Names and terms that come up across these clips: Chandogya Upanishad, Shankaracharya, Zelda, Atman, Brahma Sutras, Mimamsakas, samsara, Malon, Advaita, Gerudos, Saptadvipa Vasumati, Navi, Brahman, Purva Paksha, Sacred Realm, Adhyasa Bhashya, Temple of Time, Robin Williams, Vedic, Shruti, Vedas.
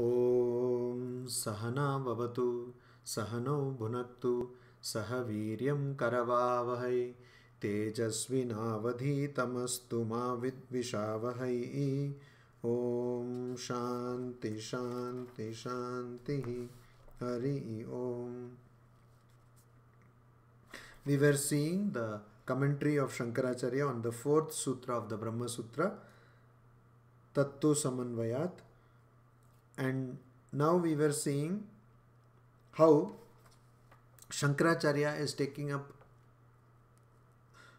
ॐ सहना भवतु सहनौ भुनक्तु सह वीर्यं करवावहै तेजस्विनावधीतमस्तु मा विद्विषावहै। ॐ शांति शांति शांति। हरि ओम। We were seeing the commentary of Shankaracharya on the fourth sutra of the Brahma Sutra, Tattvasamanvayat, and now we were seeing how Shankaracharya is taking up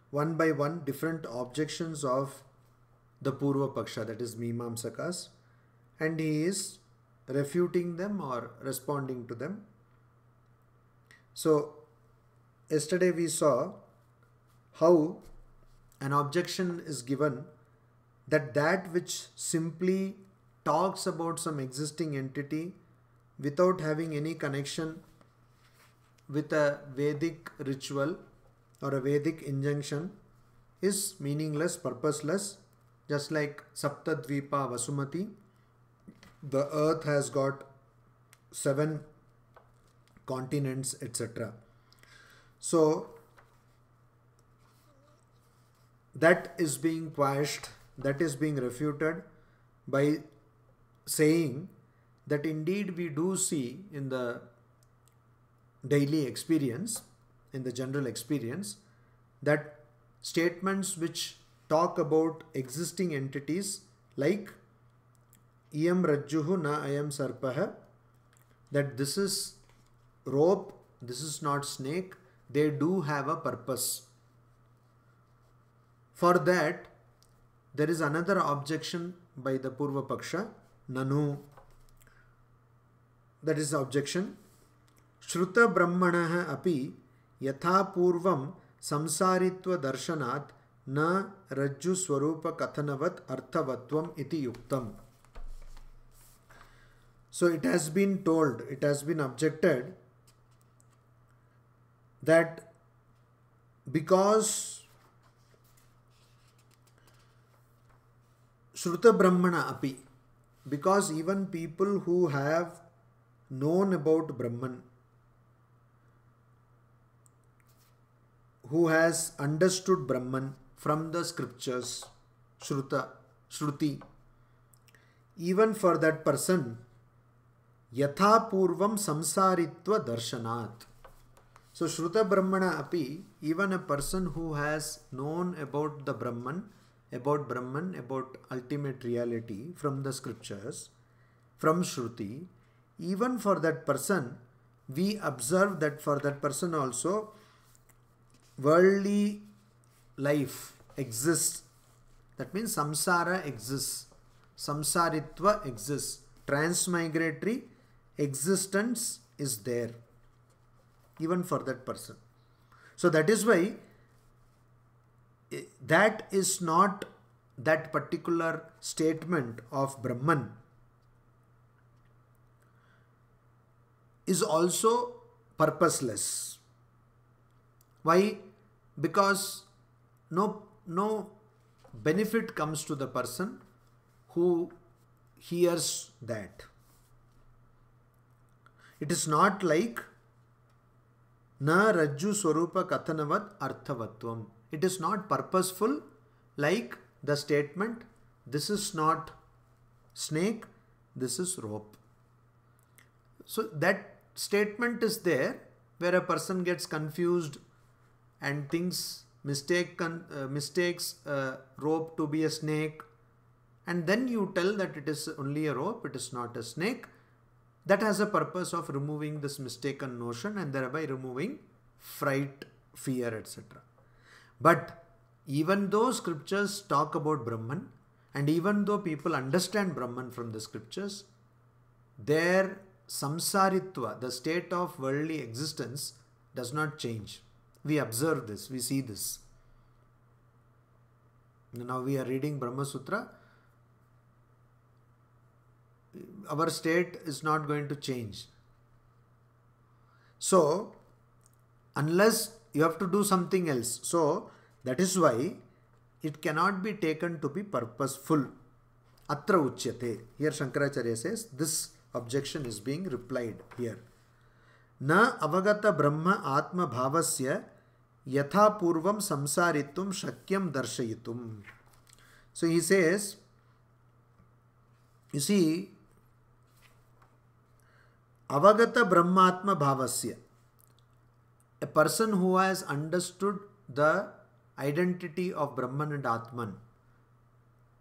one by one different objections of the Purva Paksha, that is Mimamsakas, and he is refuting them or responding to them. So yesterday we saw how an objection is given that that which simply talks about some existing entity without having any connection with a Vedic ritual or a Vedic injunction is meaningless, purposeless. Just like Saptadvipa Vasumati, the earth has got 7 continents, etc. So that is being quashed, that is being refuted by saying that indeed we do see in the daily experience, in the general experience, that statements which talk about existing entities like Iyam Rajjuhu na Ayam Sarpaha, that this is rope, this is not snake, they do have a purpose. For that, there is another objection by the Purva Paksha, Nanu. That is the objection. Shruta Brahmanaha api yatha purvam samsaritva darshanat na rajju swarupa kathanavat arthavatvam iti yuktam. So it has been told, it has been objected that because Shruta Brahmana api, because even people who have known about Brahman, who has understood Brahman from the scriptures, Shruti, even for that person, yatha purvam samsaritva darshanat. So Shruta Brahmana api, even a person who has known about the Brahman, about ultimate reality from the scriptures, from Shruti, even for that person, we observe that for that person also, worldly life exists. That means samsara exists, samsaritva exists, transmigratory existence is there, even for that person. So that is why that is not that particular statement of Brahman is also purposeless. Why? Because no benefit comes to the person who hears that. It is not like na rajju swarupa kathanavat arthavatvam. It is not purposeful like the statement, this is not snake, this is rope. So that statement is there where a person gets confused and thinks mistakes rope to be a snake, and then you tell that it is only a rope, it is not a snake. That has a purpose of removing this mistaken notion and thereby removing fright, fear, etc. But even though scriptures talk about Brahman, and even though people understand Brahman from the scriptures, their samsaritva, the state of worldly existence, does not change. We observe this, we see this. Now we are reading Brahma Sutra. Our state is not going to change. So, unless you have to do something else. So, that is why it cannot be taken to be purposeful. Atra uchyate. Here Shankaracharya says, this objection is being replied here. Na avagata brahma atma bhavasya yatha purvam samsaritum shakyam darshayitum. So he says, you see, avagata brahmatma bhavasya, a person who has understood the identity of Brahman and Atman,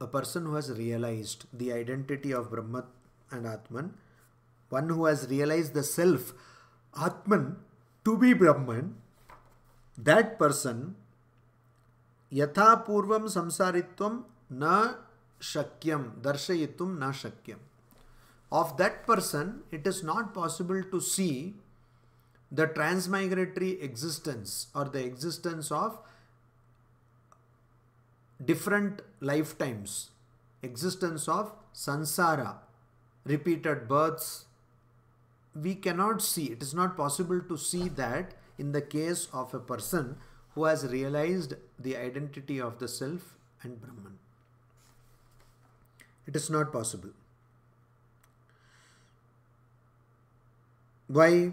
a person who has realized the identity of Brahman and Atman, one who has realized the self, Atman, to be Brahman, that person, yatha purvam samsaritvam na shakyam, darshayitum na shakyam. Of that person, it is not possible to see the transmigratory existence or the existence of different lifetimes, existence of sansara, repeated births. We cannot see, it is not possible to see that in the case of a person who has realized the identity of the self and Brahman. It is not possible. Why?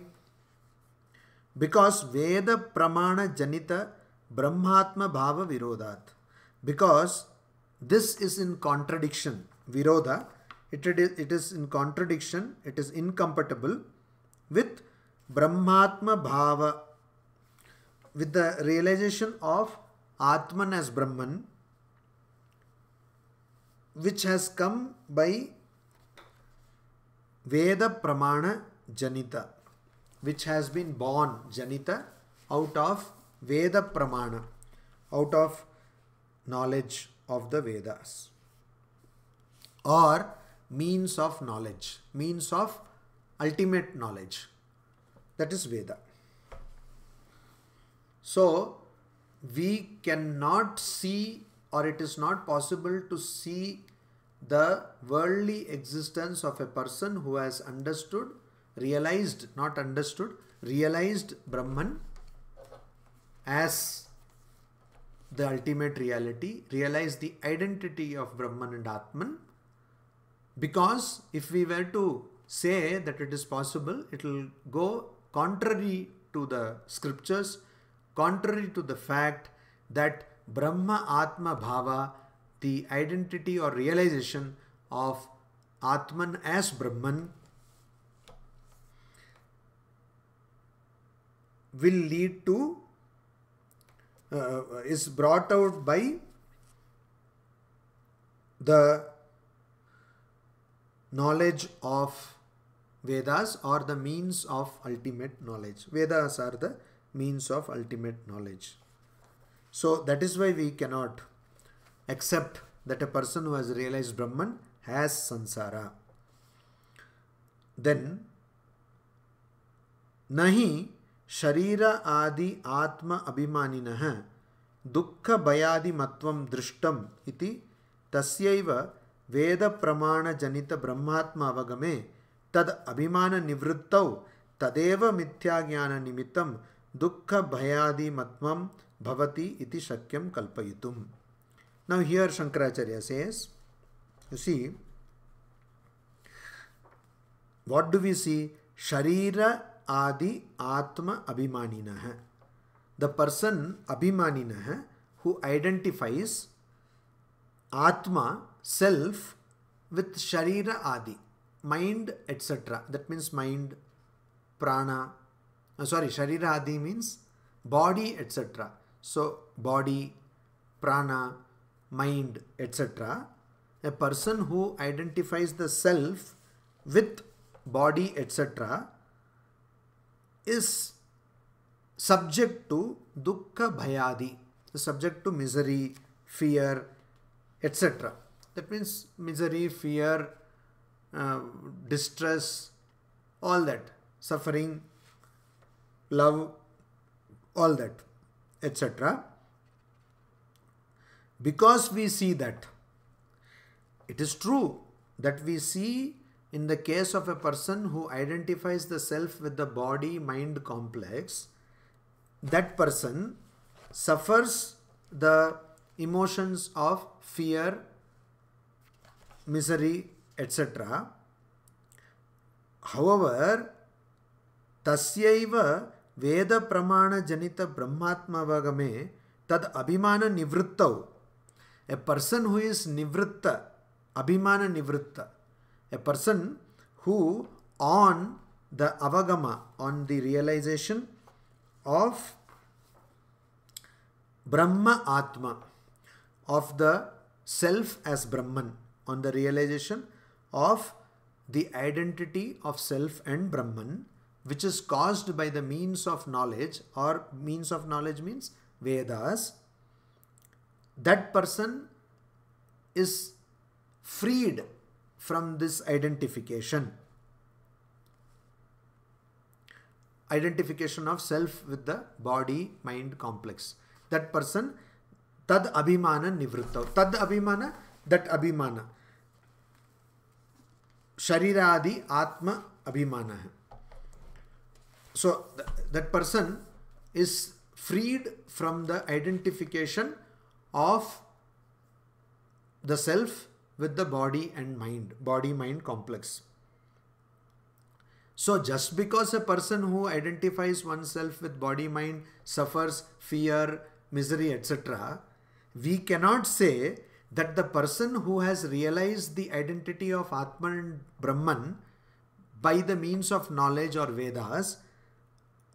Because Veda Pramana Janita Brahmatma Bhava Virodat. Because this is in contradiction. Viroda, it is in contradiction, it is incompatible with Brahmatma Bhava, with the realization of Atman as Brahman, which has come by Veda Pramana Janita, which has been born, Janita, out of Veda Pramana, out of knowledge of the Vedas, or means of knowledge, means of ultimate knowledge, that is Veda. So we cannot see, or it is not possible to see the worldly existence of a person who has understood, realized, not understood, realized Brahman as the ultimate reality, realized the identity of Brahman and Atman. Because if we were to say that it is possible, it will go contrary to the scriptures, contrary to the fact that Brahma Atma Bhava, the identity or realization of Atman as Brahman, will lead to, is brought out by the knowledge of Vedas or the means of ultimate knowledge. Vedas are the means of ultimate knowledge. So that is why we cannot accept that a person who has realized Brahman has sansara. Then, nahi Sharira adi atma abhimaninaha dukkha bayadi matvam drishtam iti tasyaiva veda pramana janita brahmatma avagame tad abhimana nivrittau tadeva mithyajnana nimittam dukkha bayadi matvam bhavati iti shakyam kalpayitum. Now here Shankaracharya says, you see, what do we see? Sharira adi atma abhimaninaha. The person abhimaninaha who identifies atma, self, with sharira adi, mind, etc. That means mind, prana, sharira adi means body, etc. So body, prana, mind, etc. A person who identifies the self with body, etc. is subject to dukkha bhayadi, subject to misery, fear, etc. That means misery, fear, distress, all that, suffering, love, all that, etc. Because we see that, it is true that we see in the case of a person who identifies the self with the body-mind complex, that person suffers the emotions of fear, misery, etc. However, tasyaiva veda pramana janita brahmatma vagame tad abhimana nivrittau. A person who is nivritta, abhimana nivritta, a person who on the avagama, on the realization of Brahma Atma, of the self as Brahman, on the realization of the identity of self and Brahman, which is caused by the means of knowledge, or means of knowledge means Vedas, that person is freed from this identification. Identification of self with the body-mind complex. That person, tad abhimana nivrittau. Tad abhimana, that abhimana. Shariradi atma abhimana. So, that person is freed from the identification of the self with the body and mind, body-mind complex. So just because a person who identifies oneself with body-mind suffers fear, misery, etc., we cannot say that the person who has realized the identity of Atman and Brahman by the means of knowledge or Vedas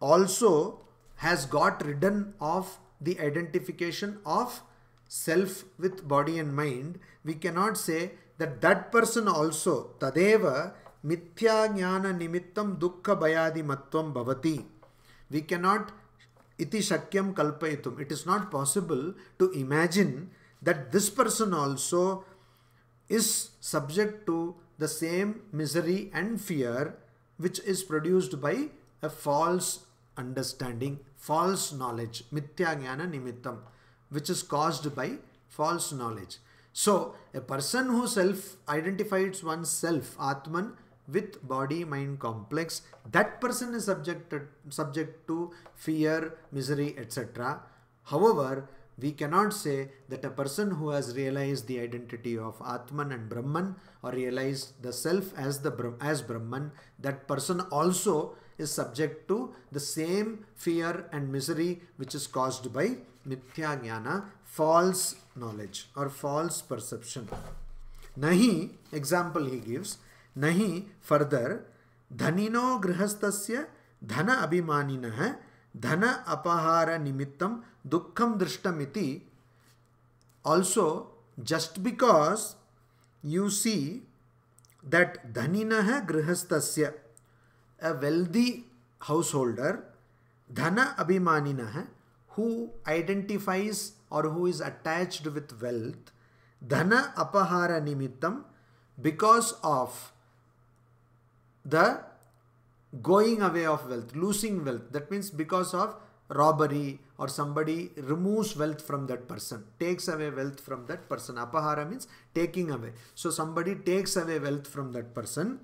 also has got ridden of the identification of self with body and mind. We cannot say that that person also, tadeva, mithya jnana nimittam dukkha bayadi matvam bhavati. We cannot iti shakyam kalpayitum. It is not possible to imagine that this person also is subject to the same misery and fear which is produced by a false understanding, false knowledge, mithya jnana nimittam, which is caused by false knowledge. So, a person who self-identifies oneself, Atman, with body-mind complex, that person is subject to fear, misery, etc. However, we cannot say that a person who has realized the identity of Atman and Brahman, or realized the self as Brahman, that person also is subject to the same fear and misery which is caused by mithya jnana, false knowledge or false perception. Nahi, example he gives, nahi further, dhanino grihastasya dhana abhimaninaha dhana apahara nimittam dukkham drishtamiti. Also, just because you see that dhaninaha grihastasya, a wealthy householder, dhana abhimaninaha, who identifies or who is attached with wealth, dhana apahara nimittam, because of the going away of wealth, losing wealth, that means because of robbery or somebody removes wealth from that person, takes away wealth from that person. Apahara means taking away. So somebody takes away wealth from that person.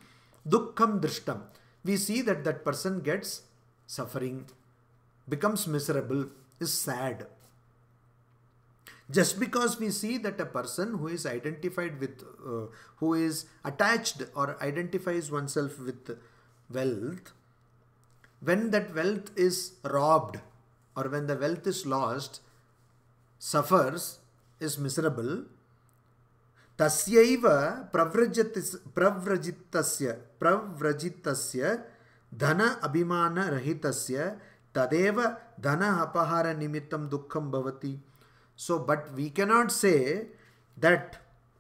Dukkham drishtam. We see that that person gets suffering, becomes miserable, is sad. Just because we see that a person who is identified with, who is attached or identifies oneself with wealth, when that wealth is robbed or when the wealth is lost, suffers, is miserable, tasyaiva pravrajitasya dhana abhimana rahitasya tadeva dhana apahara nimittam dukkham bhavati. So, but we cannot say that,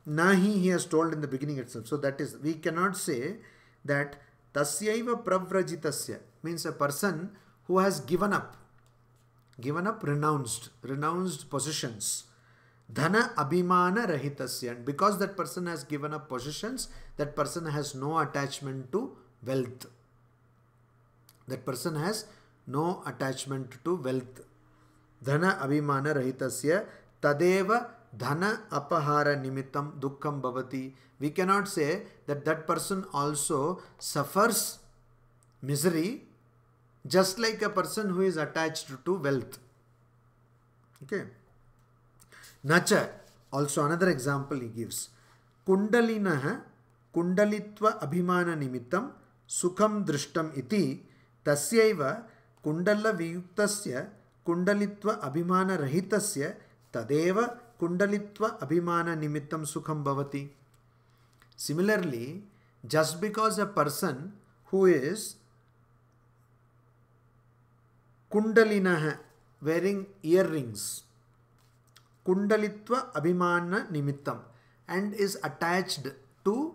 nahi he has told in the beginning itself. So that is, we cannot say that tasyaiva pravrajitasya means a person who has given up, renounced possessions. Dhana abhimana rahitasya, and because that person has given up possessions, that person has no attachment to wealth. That person has no attachment to wealth. Dhana abhimana rahitasya tadeva dhana apahara nimittam dukkham bhavati. We cannot say that that person also suffers misery just like a person who is attached to wealth. Okay. Nacha, also another example he gives. Kundalinaha kundalitva abhimana nimittam Sukham drishtam iti tasyaiva kundala viyuktasya kundalitva abhimana rahitasya tadeva kundalitva abhimana nimittam sukham bhavati. Similarly, just because a person who is kundalinaha, wearing earrings, kundalitva abhimana nimittam, and is attached to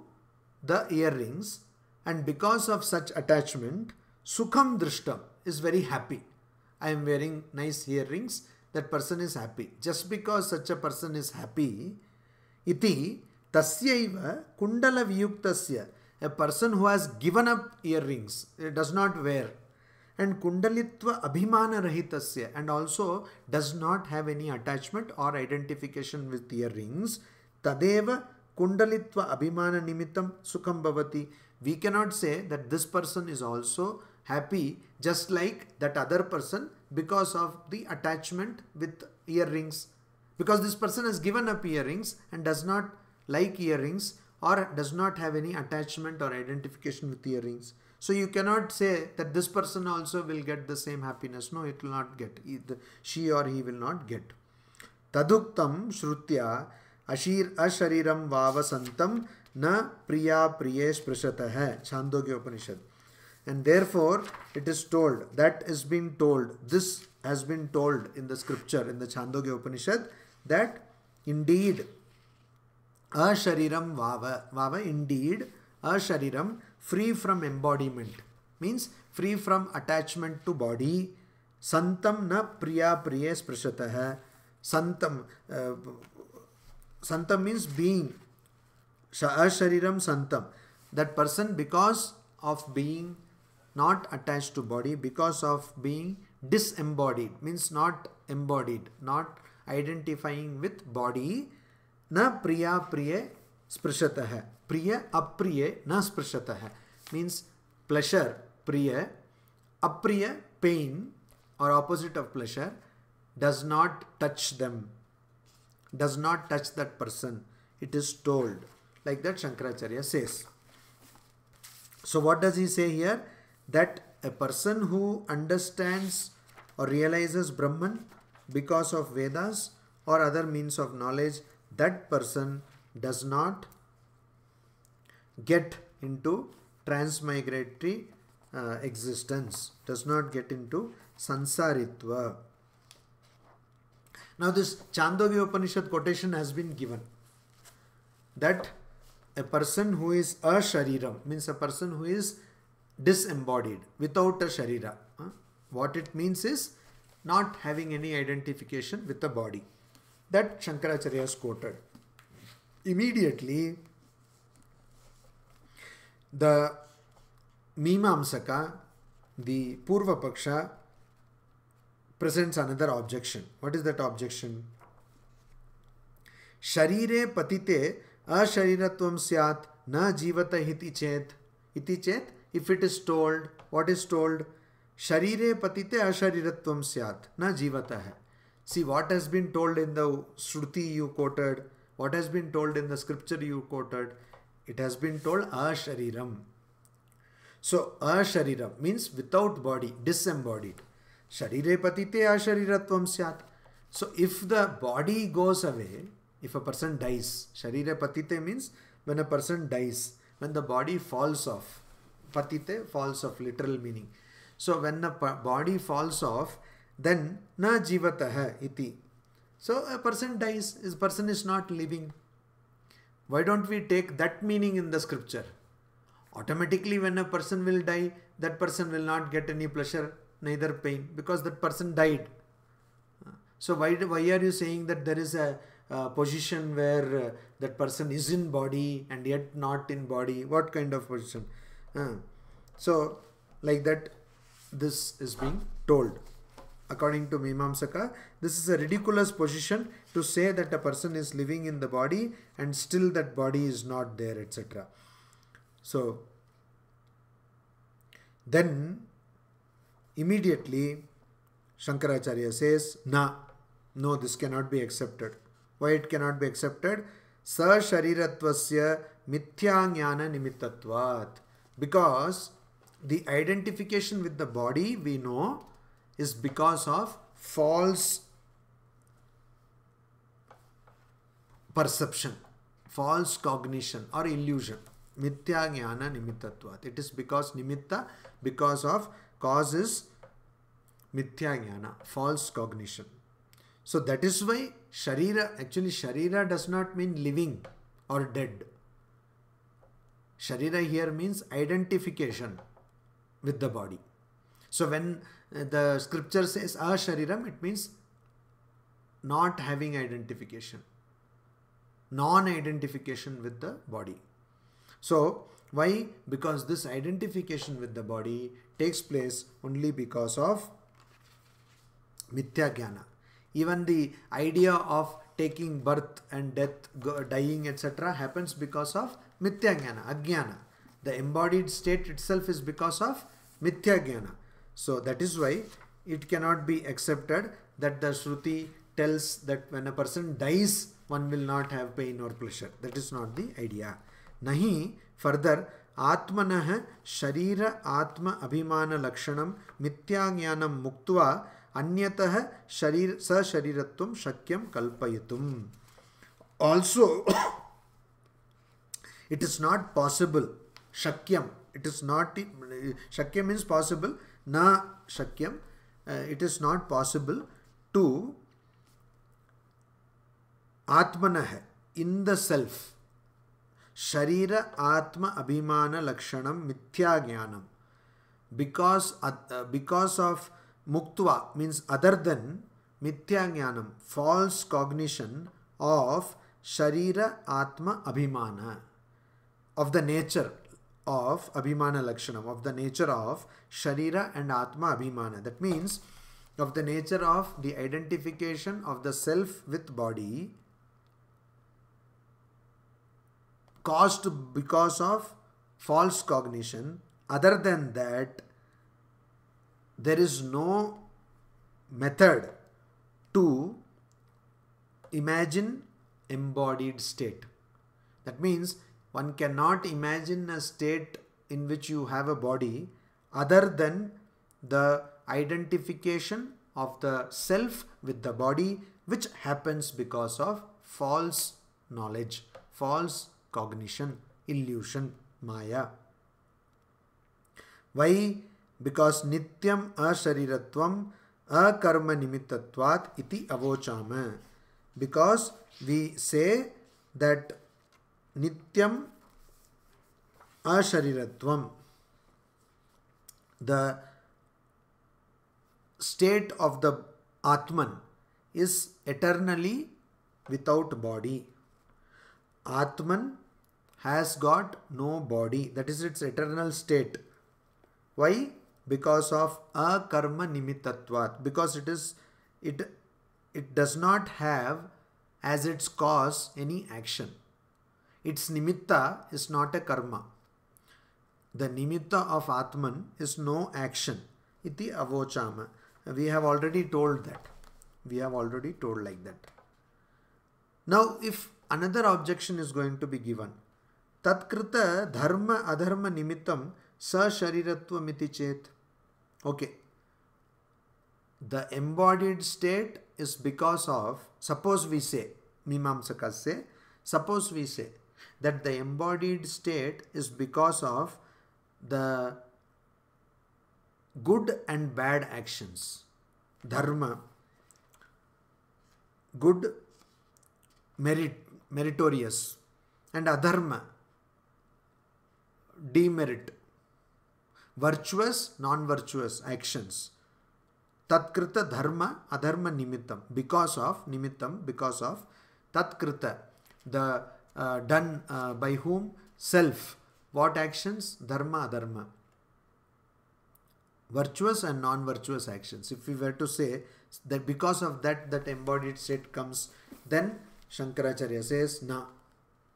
the earrings, and because of such attachment, sukham drishtam is very happy. I am wearing nice earrings, that person is happy. Just because such a person is happy, iti tasyaiva kundala viyuktasya, a person who has given up earrings, does not wear, and kundalitva abhimana rahitasya, and also does not have any attachment or identification with earrings, tadeva kundalitva abhimana nimittam sukham bhavati. We cannot say that this person is also happy just like that other person because of the attachment with earrings. Because this person has given up earrings and does not like earrings or does not have any attachment or identification with earrings. So you cannot say that this person also will get the same happiness. No, it will not get. She or he will not get. Taduktam shrutya ashariram vavasantam na priya priyesh prashatah hai. Chandogya Upanishad. And therefore, it is told, that is being told, this has been told in the scripture, in the Chandogya Upanishad, that indeed, ashariram vava, vava indeed, ashariram, free from embodiment, means free from attachment to body, santam na priya priyes prashatah, santam, santam means being, ashariram santam, that person because of being not attached to body, because of being disembodied, means not embodied, not identifying with body, na priya priye sprashatah, priya apriye na sprashatah, means pleasure priya, apriya pain or opposite of pleasure does not touch them, does not touch that person. It is told like that Shankaracharya says. So what does he say here? That a person who understands or realizes Brahman because of Vedas or other means of knowledge, that person does not get into transmigratory existence, does not get into sansaritva. Now this Chandogya Upanishad quotation has been given, that a person who is a shariram, means a person who is disembodied, without a sharira. What it means is not having any identification with the body. That Shankaracharya has quoted. Immediately, the Mimamsaka, the Purva Paksha, presents another objection. What is that objection? Sharire patite ashariratvam syat na jivata hiti chet. Iti chet, if it is told, what is told? Sharire patite ashariratvam syat na jivata hai. See, what has been told in the Shruti you quoted, what has been told in the scripture you quoted, it has been told ashariram. So, ashariram means without body, disembodied. Sharire patite ashariratvam syat. So, if the body goes away, if a person dies, sharira patite means when a person dies, when the body falls off, patite falls off, literal meaning. So when the body falls off, then na jivatah iti. So a person dies, this person is not living. Why don't we take that meaning in the scripture? Automatically when a person will die, that person will not get any pleasure, neither pain, because that person died. So why are you saying that there is a position where that person is in body and yet not in body? What kind of position? So like that this is being told. According to Mimamsaka, this is a ridiculous position to say that a person is living in the body and still that body is not there, etc. So then immediately Shankaracharya says, nah, no, this cannot be accepted. Why it cannot be accepted? Sa shariratvasya mithya jnana nimitatvat. Because the identification with the body, we know, is because of false perception, false cognition or illusion. Mithya jnana nimittatvat. It is because nimitta, because of cause is mithya jnana, false cognition. So that is why sharira, actually sharira does not mean living or dead. Sharira here means identification with the body. So when the scripture says ashariram, it means not having identification, non-identification with the body. So why? Because this identification with the body takes place only because of mithya jnana. Even the idea of taking birth and death, dying, etc. happens because of mithya jnana, ajnana. The embodied state itself is because of mithya jnana. So that is why it cannot be accepted that the Shruti tells that when a person dies, one will not have pain or pleasure. That is not the idea. Nahi, further, atmanah sharira atma abhimana lakshanam mithya jnanam muktva anyatah sharir sa shariratvam shakyam kalpayatum. Also, it is not possible. Shakyam. It is not. Shakyam means possible. Na shakyam. It is not possible to atmanah, in the self, sharira atma abhimana lakshanam mithya jnanam, because of muktva means other than mithya jnanam, false cognition of sharira atma abhimana, of the nature of abhimana lakshanam, of the nature of sharira and atma abhimana. That means of the nature of the identification of the self with body, caused because of false cognition. Other than that, there is no method to imagine embodied state. That means one cannot imagine a state in which you have a body other than the identification of the self with the body, which happens because of false knowledge, false cognition, illusion, maya. Why? Because nityam ashariratvam akarma nimittatvat iti avochama. Because we say that nityam ashariratvam, the state of the Atman is eternally without body. Atman has got no body. That is its eternal state. Why? Because of akarma nimittatvat. Because it does not have as its cause any action. Its nimitta is not a karma. The nimitta of Atman is no action. Iti avochama. We have already told that. We have already told like that. Now, if another objection is going to be given, tatkrita dharma adharma nimittam sa shariratva miti chet. Okay. The embodied state is because of, suppose we say, Mimamsakas say, suppose we say that the embodied state is because of the good and bad actions. Dharma, good, meritorious, and adharma, demerit, virtuous, non-virtuous actions. Tatkrita dharma adharma nimittam, because of nimittam, because of tatkrita, the done by whom? Self. What actions? Dharma adharma, virtuous and non-virtuous actions. If we were to say that because of that, that embodied state comes, then Shankaracharya says, na.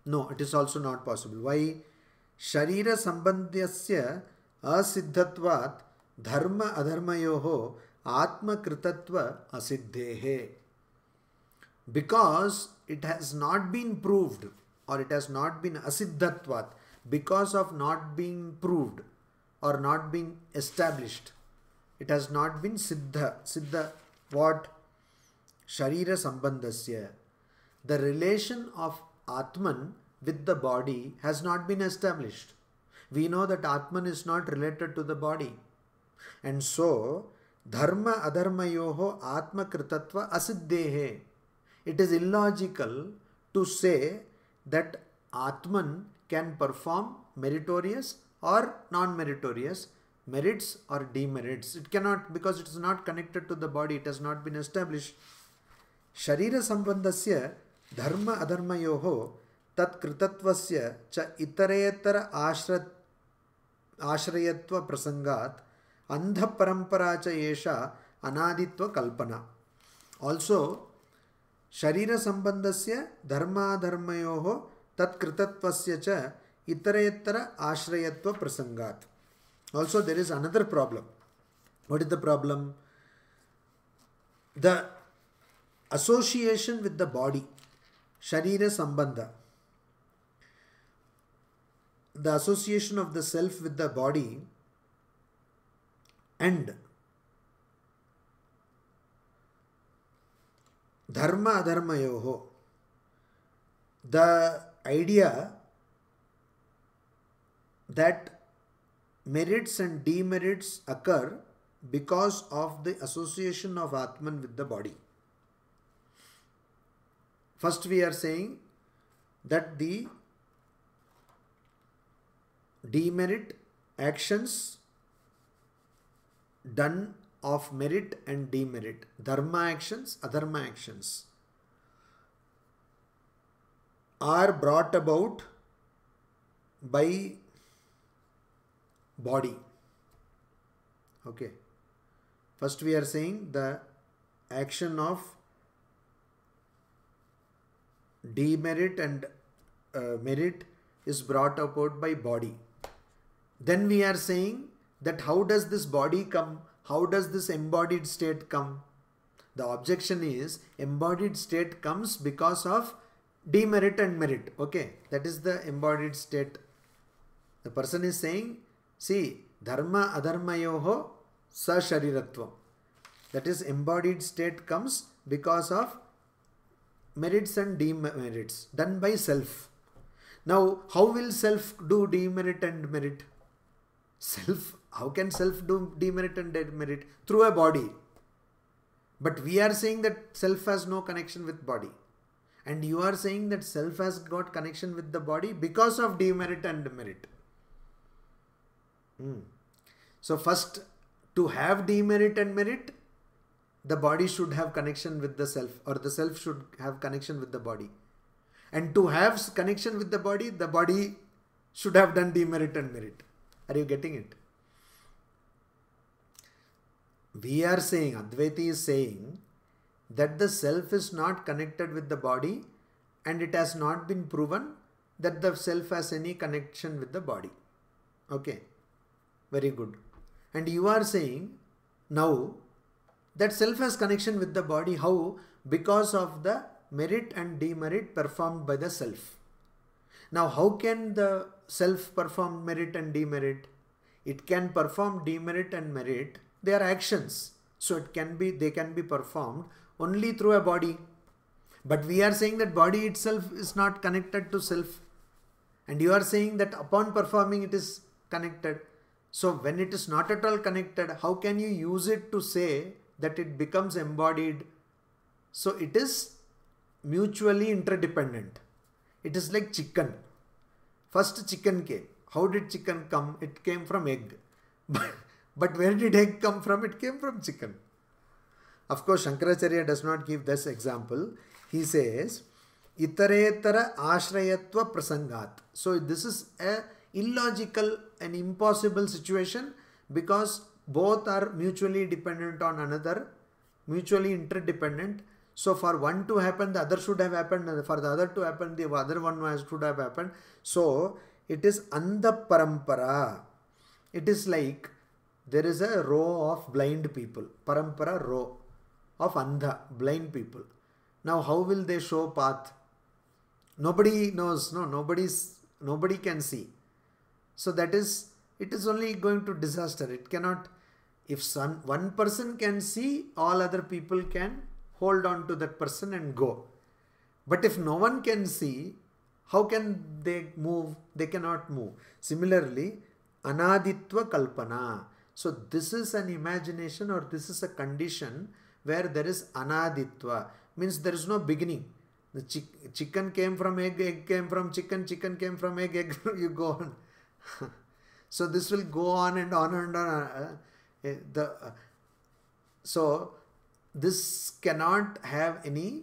No, it is also not possible. Why? Sharira sambandhyasya asiddhatvat dharma adharmayoho atma kritatva asiddhehe. Because it has not been proved, or it has not been asiddhatvat, because of not being proved, or not being established. It has not been siddha. Siddha, what? Sharira sambandhasya. The relation of Atman with the body has not been established. We know that Atman is not related to the body. And so, dharma adharmayoho atma kritatva asiddehe. It is illogical to say that Atman can perform meritorious or non-meritorious merits or demerits. It cannot, because it is not connected to the body, it has not been established. Sharira sambandhasya dharma adharmayoho tat kritatvasya cha itarayatara ashrayatva prasangat andha parampara cha yesha anaditva kalpana. Also, sharira sambandhasya dharma adharmayoho tat kritatvasya cha itarayatara ashrayatva prasangat. Also, there is another problem. What is the problem? The association with the body, sharira sambandha, the association of the self with the body, and dharma adharmayoho, the idea that merits and demerits occur because of the association of Atman with the body. First, we are saying that the demerit actions done of merit and demerit, dharma actions, adharma actions, are brought about by body. Okay. First we are saying the action of demerit and merit is brought about by body. Then we are saying that how does this body come? How does this embodied state come? The objection is embodied state comes because of demerit and merit. Okay. That is the embodied state. The person is saying, see, dharma adharmayoho sa shariratvam. That is, embodied state comes because of merits and demerits done by self. Now, how will self do demerit and merit? Self, how can self do demerit and demerit? Through a body. But we are saying that self has no connection with body. And you are saying that self has got connection with the body because of demerit and merit. So first, to have demerit and merit, the body should have connection with the self, or the self should have connection with the body. And to have connection with the body should have done demerit and merit. Are you getting it? We are saying, Advaita is saying, that the self is not connected with the body and it has not been proven that the self has any connection with the body. Okay. Very good. And you are saying now that self has connection with the body. How? Because of the merit and demerit performed by the self. Now, how can the self perform merit and demerit? It can perform demerit and merit. They are actions. So it can be, they can be performed only through a body. But we are saying that body itself is not connected to self. And you are saying that upon performing it is connected. So when it is not at all connected, how can you use it to say that it becomes embodied? So it is mutually interdependent. It is like chicken. First chicken came. How did chicken come? It came from egg. But where did egg come from? It came from chicken. Of course, Shankaracharya does not give this example. He says, itaretara ashrayatva prasangat. So this is a illogical and impossible situation because both are mutually dependent on another, mutually interdependent. So for one to happen, the other should have happened, and for the other to happen, the other one should have happened. So it is andha parampara. It is like there is a row of blind people, parampara row of andha, blind people. Now how will they show path? Nobody knows, nobody can see. So that is it is only going to disaster. It cannot, if one person can see, all other people can hold on to that person and go. But if no one can see, how can they move? They cannot move. Similarly, anaditva kalpana. So this is an imagination, or this is a condition where there is anaditva, means there is no beginning. The chicken came from egg, egg came from chicken, chicken came from egg, egg, you go on. So this will go on and on and on. So this cannot have any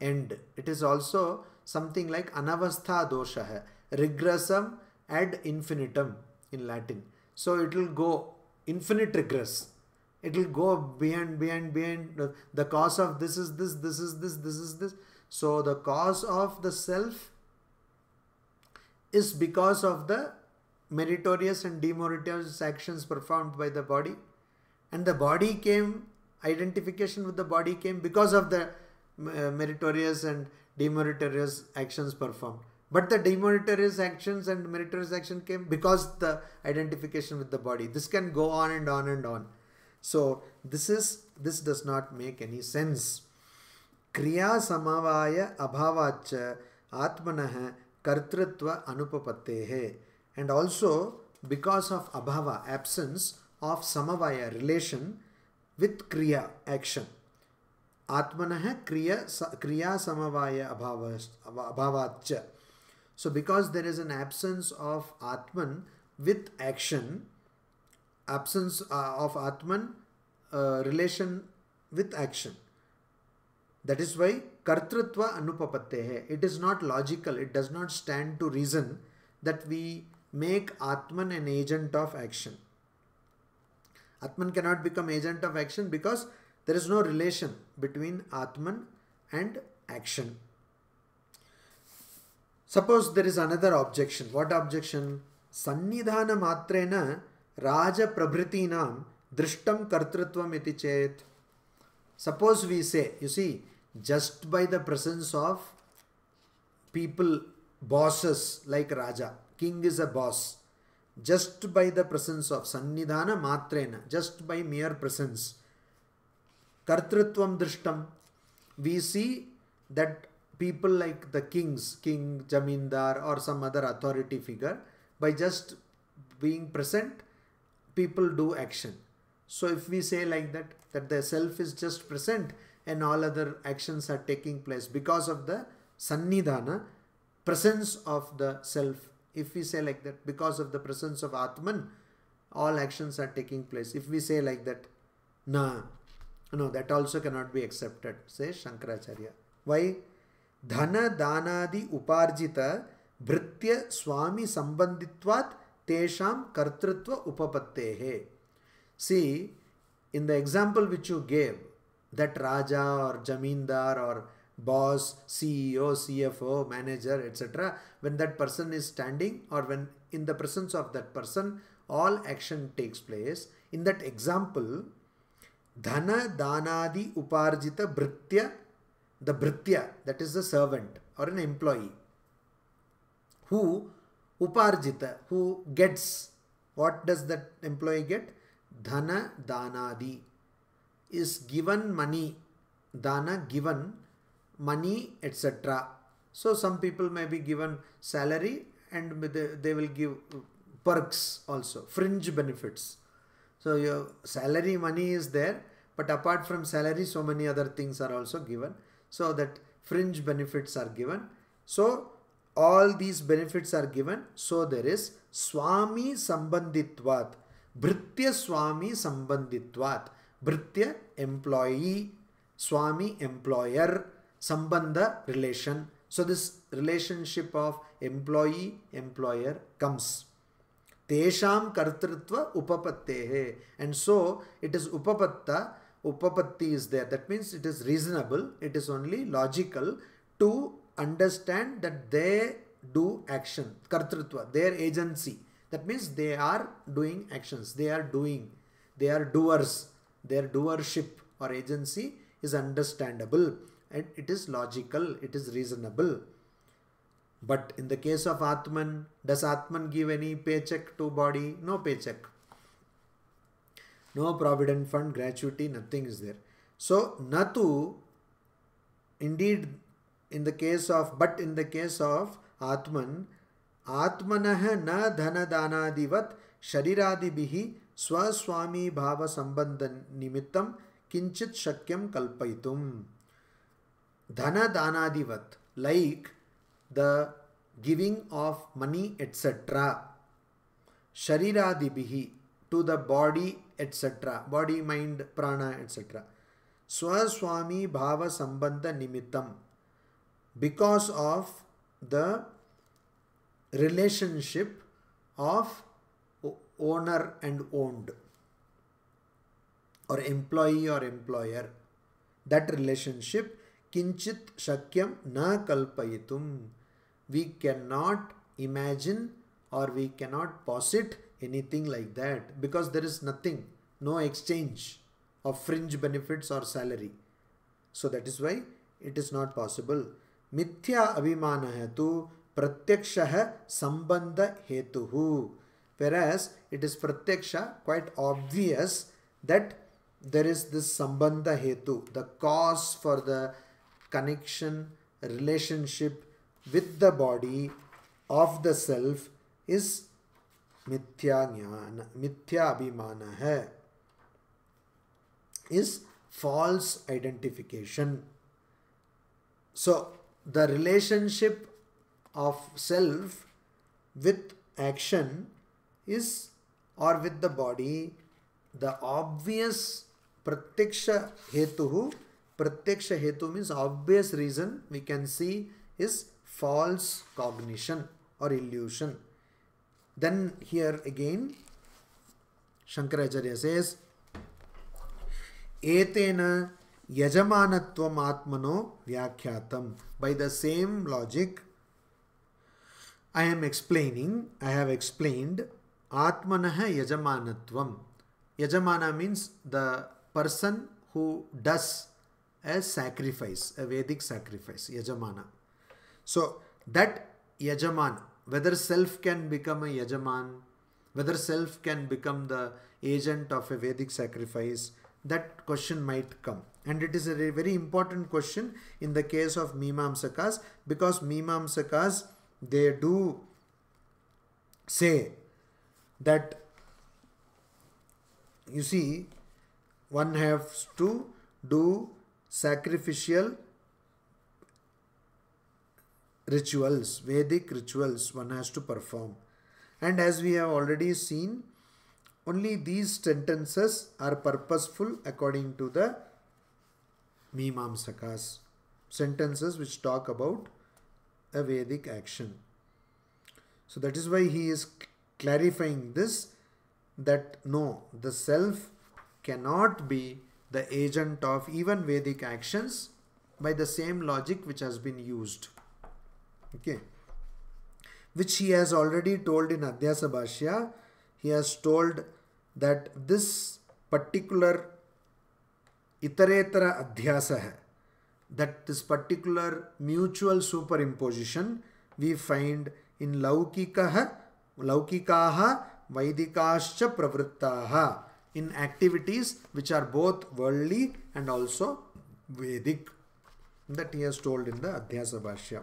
end. It is also something like anavastha dosha, regressum ad infinitum in Latin. So it will go infinite regress. It will go beyond. The cause of this is this, this is this, this is this. So the cause of the self is because of the meritorious and demeritorious actions performed by the body, and the body came, identification with the body came because of the meritorious and demeritorious actions performed. But the demeritorious actions and meritorious action came because the identification with the body. This can go on and on and on. So this does not make any sense. Kriya samavaya abhavacha atmanah kartritva anupapattehe. And also because of abhava, absence of samavaya, relation with kriya, action. Atmanah kriya samavaya abhavacha. So because there is an absence of Atman with action, absence of Atman, relation with action. That is why kartritva anupapattehe. It is not logical. It does not stand to reason that we make Atman an agent of action. Atman cannot become agent of action because there is no relation between Atman and action. Suppose there is another objection. What objection? Sannidhana matrena raja prabhritinam drishtam kartrutvam iti chet. Suppose we say, you see, just by the presence of people, bosses like raja, king is a boss. Just by the presence of sannidhana matrena, just by mere presence, kartrutvam drishtam, we see that people like the kings, king, jamindar or some other authority figure, by just being present, people do action. So if we say like that, that the self is just present and all other actions are taking place because of the sannidhana, presence of the self. If we say like that, because of the presence of Atman, all actions are taking place. If we say like that, no, that also cannot be accepted, says Shankaracharya. Why? Dhana danadi uparjita bhritya swami sambanditvat tesham kartritva upapattehe. See, in the example which you gave, that Raja or Jamindar or boss, CEO, CFO, manager, etc., when that person is standing or when in the presence of that person, all action takes place. In that example, dhana danadi uparjita bhritya, the bhritya, that is the servant or an employee, who uparjita, who gets, what does that employee get? Dhana danadi is given money, dana given money, etc. So some people may be given salary and they will give perks also, fringe benefits. So your salary money is there, but apart from salary, so many other things are also given. So that fringe benefits are given. So all these benefits are given. So there is swami sambanditvat, bhritya swami sambanditvat, bhritya employee, swami employer, sambandha relation. So this relationship of employee, employer comes. Tesham kartritva upapattehe. And so it is upapatta. Upapatti is there. That means it is reasonable. It is only logical to understand that they do action. Kartritva, their agency. That means they are doing actions. They are doing. They are doers. Their doership or agency is understandable. And it is logical. It is reasonable. But in the case of Atman, does Atman give any paycheck to body? No paycheck. No provident fund, gratuity, nothing is there. So, Natu, indeed, in the case of Atman, Atmanah na dhana dana divat shariradi bihi swaswami bhava sambandhan nimittam kinchit shakyam kalpaitum. Dhana dana divat, like the giving of money, etc. Shariradi bihi, to the body, etc. Body, mind, prana, etc. Swaswami bhava sambandha nimittam, because of the relationship of owner and owned, or employee or employer, that relationship, kinchit shakyam na kalpayitum, we cannot imagine or we cannot posit anything like that, because there is nothing, no exchange of fringe benefits or salary. So that is why it is not possible. Mithya abhimanah tu pratyakshah sambandha hetuhu. Whereas it is pratyaksha, quite obvious that there is this sambandha hetu, the cause for the connection, relationship with the body of the self is mithya abhimanah, is false identification. So the relationship of self with action is, or with the body, the obvious pratyaksha hetuhu. Pratyaksha hetu means obvious reason, we can see, is false cognition or illusion. Then here again Shankaracharya says, etena yajamanatvam atmano vyakhyatam. By the same logic I have explained atmanah yajamanatvam. Yajamana means the person who does a sacrifice, a Vedic sacrifice, yajamana. So that yajaman, whether self can become a yajaman, whether self can become the agent of a Vedic sacrifice, that question might come. And it is a very important question in the case of Mimamsakas, because Mimamsakas, they do say that, you see, one has to do sacrificial rituals, Vedic rituals one has to perform. And as we have already seen, only these sentences are purposeful according to the Mimamsakas, sentences which talk about a Vedic action. So that is why he is clarifying this, that no, the self cannot be the agent of even Vedic actions by the same logic which has been used. Okay, which he has already told in Adhyasa Bhashya. He has told that this particular iteretara adhyasa hai, that this particular mutual superimposition we find in laukikaha vaidikascha pravrittaha, in activities which are both worldly and also Vedic, that he has told in the Adhyasa Bhashya.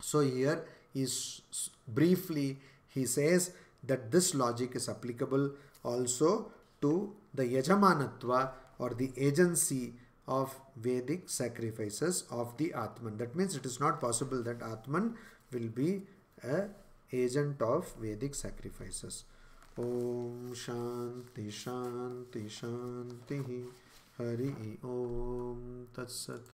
So here he says that this logic is applicable also to the yajamanatva, or the agency of Vedic sacrifices of the Atman. That means it is not possible that Atman will be an agent of Vedic sacrifices. Om Shanti Shanti Shanti Hari Om Tat Sat.